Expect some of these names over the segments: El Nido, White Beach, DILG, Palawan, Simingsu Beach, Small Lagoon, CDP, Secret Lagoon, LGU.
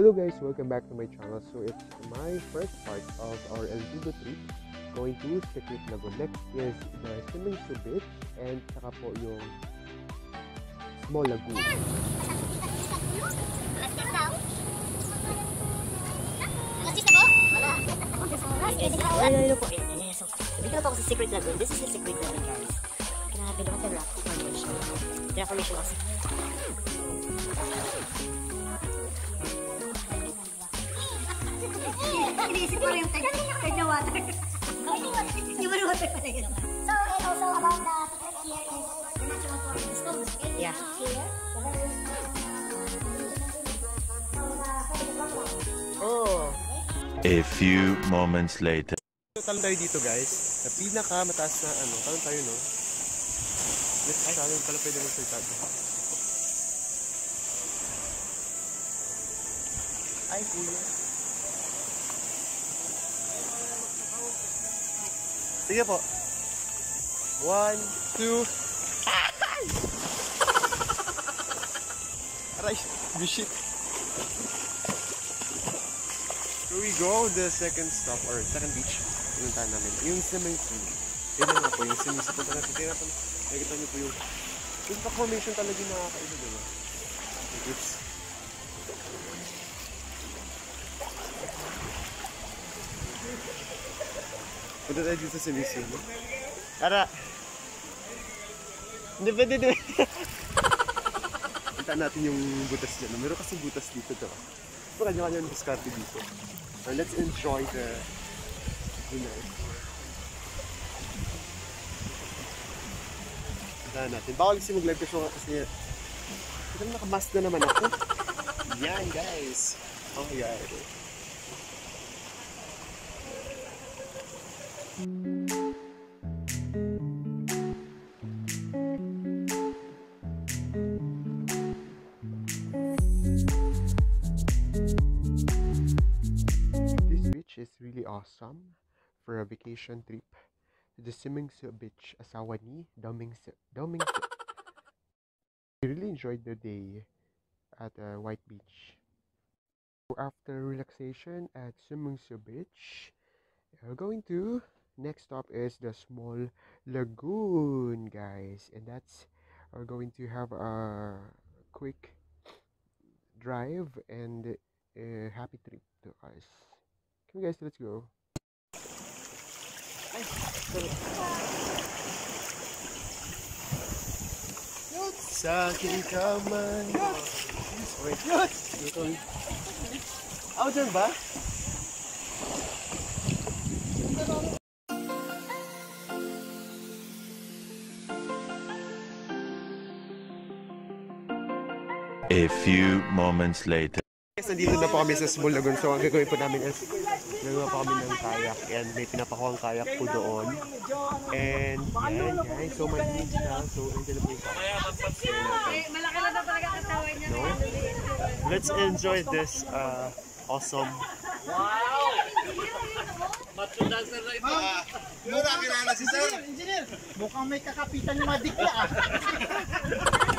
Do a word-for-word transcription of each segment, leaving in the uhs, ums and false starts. Hello guys, welcome back to my channel. So it's my first part of our L G U trip going to Secret Lagoon. Next is the Simingsu Beach and saka po yung Small Lagoon. Hello po. Dito na po ako sa Secret Lagoon. This is the Secret Lagoon guys. Grabe naman the rock formation. The formation of Inisip ko rin yung tag na water. Yung water pa na yun. So, and also about the secret here is the natural forest of stones. Yeah. Oh. A few moments later. Talon tayo dito guys. Sa pinaka mataas na ano. Talon tayo no. Let's talon pala pwede mong salita. Ay kuya. Sige po. One, two. Aray, bishit. Here we go, the second stop or second beach. Pinuntahan namin. Yung Simingsu. Yan na po, yung Simingsu. Punta natin. Kaya natin, nakikita niyo po yung yung formation talaga yung nakakaiba, diba? Oops. Punta tayo dito sa Simingsu. Tara! Hindi pwede din! Puntaan natin yung butas dyan. Meron kasing butas dito to. Baka nyo kanyang diskarte dito. So let's enjoy the dinner. Puntaan natin. Baka kasi mag-live ka siya kasi ito na nakamask na naman ako. Yan guys! Oh my god! This beach is really awesome for a vacation trip to the Simingsu Beach, asawa ni Domingsu. Domingsu. I really enjoyed the day at uh, White Beach. After relaxation at Simingsu Beach, we're going to next stop is the Small Lagoon guys, and that's we're going to have a quick drive and a happy trip to us. Okay guys, let's go. Sa akin ka man. Wait, wait. Out dyan ba? A few moments later. Guys, nandito na po kami sa Small Lagoon. So, ang gagawin po namin is nagawa po kami ng kayak. And may pinapakuha ang kayak po doon. And, yan guys. So, may beach na. So, enjoy na po yung kayak. Malaki na daw talaga katawan niya. Let's enjoy this uh, awesome. Wow! Matudas na rin ito. Mura, kilala si sir. Engineer, mukhang may kakapitan yung madikla ah.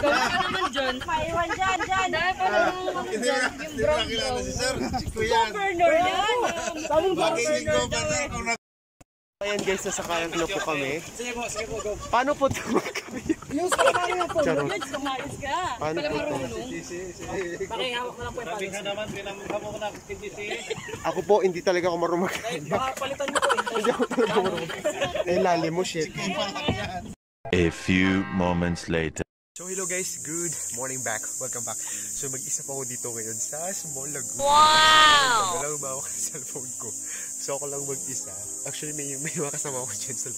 Gawin ka naman dyan. Paiwan dyan, dyan. Dahil pa naman dyan. Yung brown dog. Governor yan. Bakit yung governor? Ayan guys, nasakayan ko po kami. Sige po, sige po, go. Paano po ito magkabiyok? Yung sakari na po. Yung sumayos ka. Paano po ito? Pakihawak mo lang po yung palos. Rabing ka naman, pinamukha mo na. Ako po, hindi talaga ako marumag. Palitan mo po. Hindi ako talaga marumag. Nailali mo, shit. A few moments later. So hello guys, good morning back. Welcome back. So mag-isa pa ako dito ngayon sa Small Lagoon. Wow! Wala ba ako sa cellphone ko. So ako lang mag-isa. Actually may may kasama ako dyan sa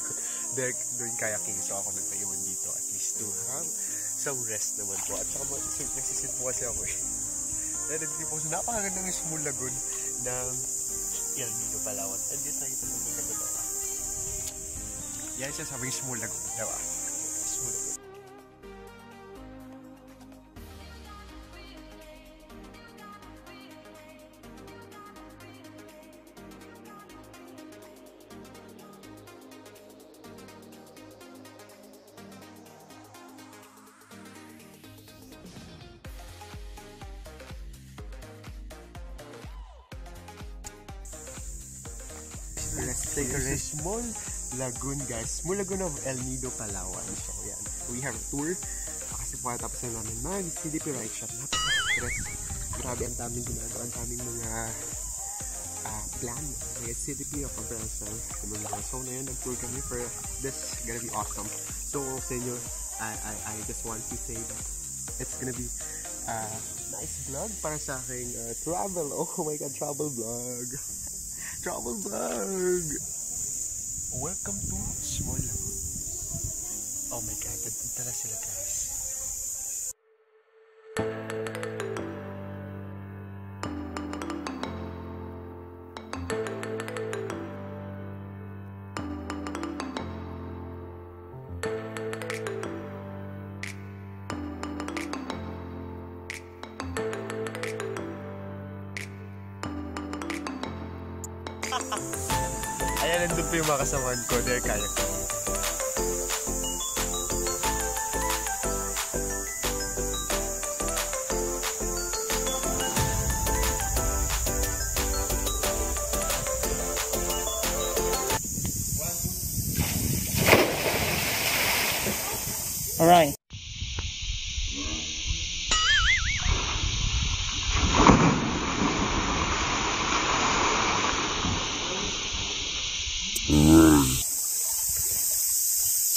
doing kayaking. So ako nagpaiwan dito at least to have some rest naman po. At saka nagsisit po kasi ako eh. Dahil nandito po sa napakagandang Small Lagoon ng El Nido, Palawan. And yun tayo ito ng mga dalawa. Yan siya sabing Small Lagoon. Diba? Small Lagoon. Let's take a look. This is Small Lagoon, guys. Small Lagoon of El Nido, Palawan. So, yan. We have a tour. Kasi po tapos na namin mag-C D P right shot. Napaka-stress. Grabe, ang daming ginagawa. Ang daming mga uh, plan. C D P of a person. So, na yun. Nag-tour kami for this. Gonna be awesome. So, sa inyo, I, I, I just want to say that it's gonna be uh, nice vlog para sa aking uh, travel. Oh my God, travel vlog. Travel vlog. Welcome to Small Lagoon. Oh my God, tala sila guys. Ayan, nandun po yung mga kasamaan ko. There, kaya ko. Alright.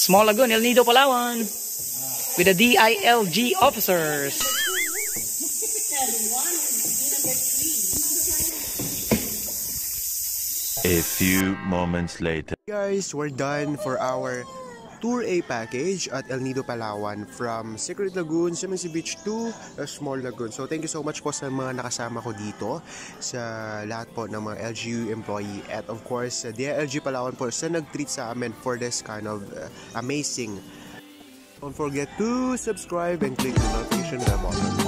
Small Lagoon, El Nido, Palawan, with the D I L G officers. A few moments later, guys, we're done for our Tour A package at El Nido, Palawan, from Secret Lagoon, Simingsu Beach to Small Lagoon. So thank you so much po sa mga nakasama ko dito, sa lahat po ng mga L G U employee, at of course D I L G Palawan po sa nag-treat sa amin for this kind of uh, amazing. Don't forget to subscribe and click the notification bell button.